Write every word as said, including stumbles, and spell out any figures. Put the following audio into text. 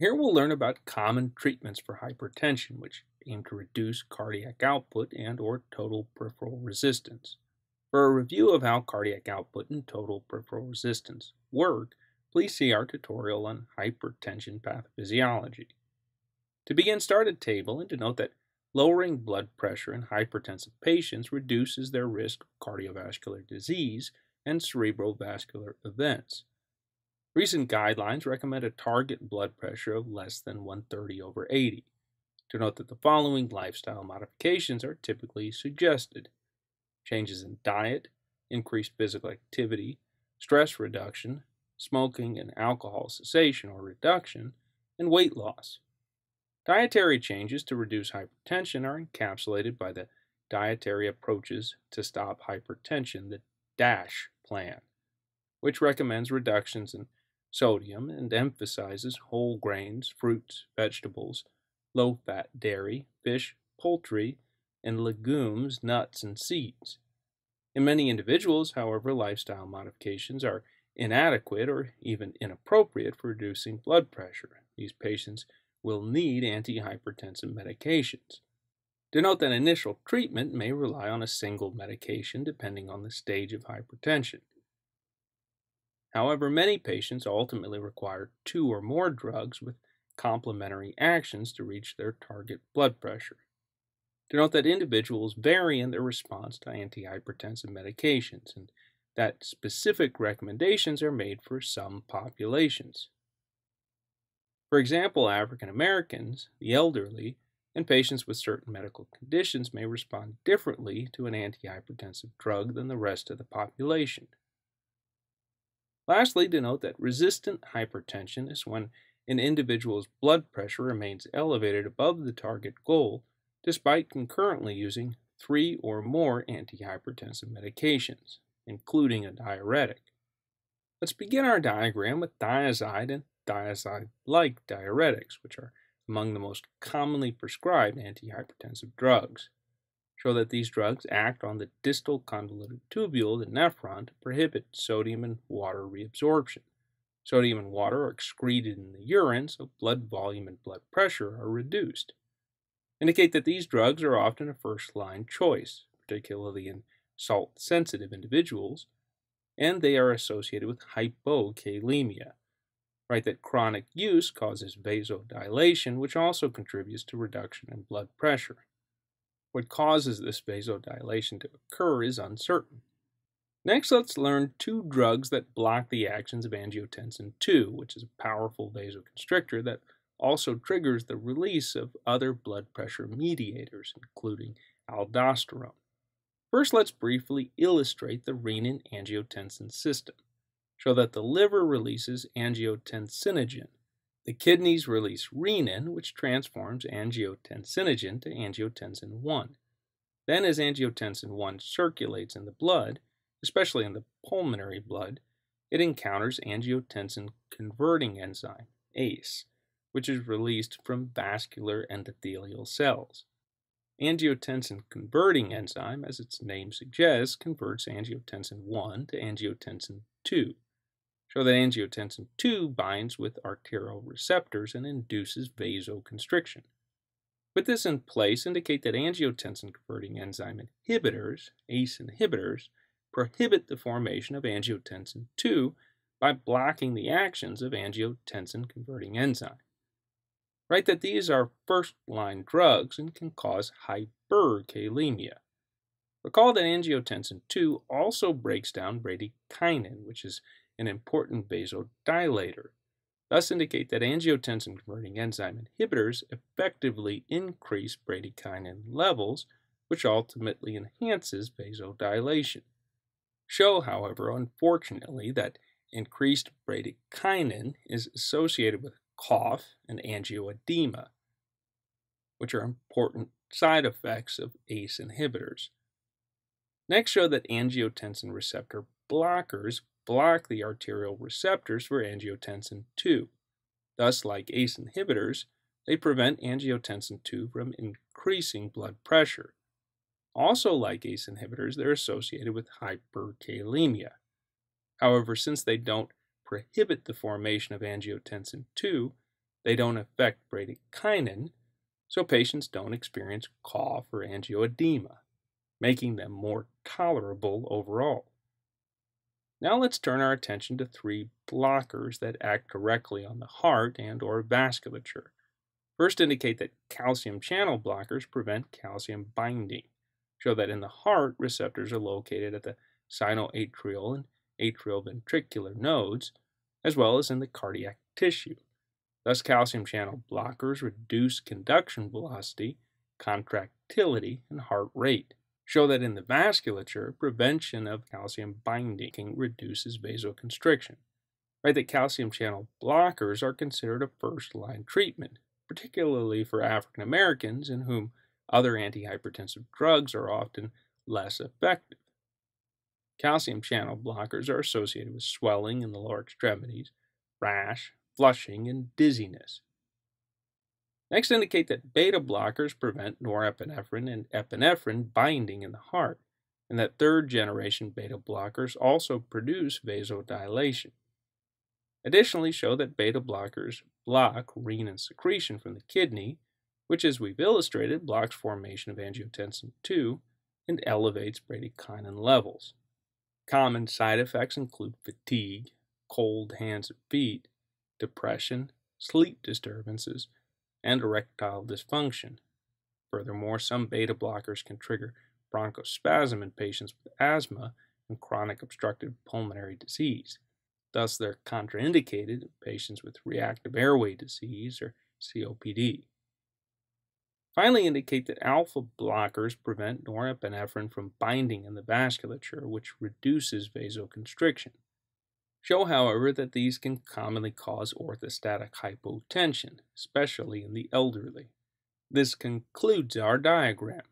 Here we'll learn about common treatments for hypertension, which aim to reduce cardiac output and or total peripheral resistance. For a review of how cardiac output and total peripheral resistance work, please see our tutorial on hypertension pathophysiology. To begin, start a table and denote that lowering blood pressure in hypertensive patients reduces their risk of cardiovascular disease and cerebrovascular events. Recent guidelines recommend a target blood pressure of less than one thirty over eighty. To note that the following lifestyle modifications are typically suggested: changes in diet, increased physical activity, stress reduction, smoking and alcohol cessation or reduction, and weight loss. Dietary changes to reduce hypertension are encapsulated by the Dietary Approaches to Stop Hypertension, the DASH plan, which recommends reductions in sodium and emphasizes whole grains, fruits, vegetables, low-fat dairy, fish, poultry, and legumes, nuts, and seeds. In many individuals, however, lifestyle modifications are inadequate or even inappropriate for reducing blood pressure. These patients will need antihypertensive medications. Denote that initial treatment may rely on a single medication depending on the stage of hypertension. However, many patients ultimately require two or more drugs with complementary actions to reach their target blood pressure. Denote that individuals vary in their response to antihypertensive medications and that specific recommendations are made for some populations. For example, African Americans, the elderly, and patients with certain medical conditions may respond differently to an antihypertensive drug than the rest of the population. Lastly, denote that resistant hypertension is when an individual's blood pressure remains elevated above the target goal despite concurrently using three or more antihypertensive medications, including a diuretic. Let's begin our diagram with thiazide and thiazide-like diuretics, which are among the most commonly prescribed antihypertensive drugs. Show that these drugs act on the distal convoluted tubule, the nephron, to prohibit sodium and water reabsorption. Sodium and water are excreted in the urine, so blood volume and blood pressure are reduced. Indicate that these drugs are often a first-line choice, particularly in salt-sensitive individuals, and they are associated with hypokalemia. Write that chronic use causes vasodilation, which also contributes to reduction in blood pressure. What causes this vasodilation to occur is uncertain. Next, let's learn two drugs that block the actions of angiotensin two, which is a powerful vasoconstrictor that also triggers the release of other blood pressure mediators, including aldosterone. First, let's briefly illustrate the renin-angiotensin system. Show that the liver releases angiotensinogen. The kidneys release renin, which transforms angiotensinogen to angiotensin one. Then, as angiotensin one circulates in the blood, especially in the pulmonary blood, it encounters angiotensin-converting enzyme, ACE, which is released from vascular endothelial cells. Angiotensin-converting enzyme, as its name suggests, converts angiotensin one to angiotensin two. Show that angiotensin two binds with arterial receptors and induces vasoconstriction. With this in place, indicate that angiotensin-converting enzyme inhibitors, ACE inhibitors, prohibit the formation of angiotensin two by blocking the actions of angiotensin-converting enzyme. Write that these are first-line drugs and can cause hyperkalemia. Recall that angiotensin two also breaks down bradykinin, which is an important vasodilator. Thus indicate that angiotensin-converting enzyme inhibitors effectively increase bradykinin levels, which ultimately enhances vasodilation. Show, however, unfortunately, that increased bradykinin is associated with cough and angioedema, which are important side effects of ACE inhibitors. Next, show that angiotensin receptor blockers block the arterial receptors for angiotensin two. Thus, like ACE inhibitors, they prevent angiotensin two from increasing blood pressure. Also, like ACE inhibitors, they're associated with hyperkalemia. However, since they don't prohibit the formation of angiotensin two, They don't affect bradykinin, so patients don't experience cough or angioedema, making them more tolerable overall. Now let's turn our attention to three blockers that act directly on the heart and or vasculature. First, indicate that calcium channel blockers prevent calcium binding. Show that in the heart, receptors are located at the sinoatrial and atrioventricular nodes, as well as in the cardiac tissue. Thus, calcium channel blockers reduce conduction velocity, contractility, and heart rate. Show that in the vasculature, prevention of calcium binding reduces vasoconstriction. Write that calcium channel blockers are considered a first-line treatment, particularly for African Americans in whom other antihypertensive drugs are often less effective. Calcium channel blockers are associated with swelling in the lower extremities, rash, flushing, and dizziness. Next, indicate that beta blockers prevent norepinephrine and epinephrine binding in the heart, and that third-generation beta blockers also produce vasodilation. Additionally, show that beta blockers block renin secretion from the kidney, which, as we've illustrated, blocks formation of angiotensin two and elevates bradykinin levels. Common side effects include fatigue, cold hands and feet, depression, sleep disturbances, and erectile dysfunction. Furthermore, some beta blockers can trigger bronchospasm in patients with asthma and chronic obstructive pulmonary disease. Thus, they're contraindicated in patients with reactive airway disease or C O P D. Finally, indicate that alpha blockers prevent norepinephrine from binding in the vasculature, which reduces vasoconstriction. Show, however, that these can commonly cause orthostatic hypotension, especially in the elderly. This concludes our diagram.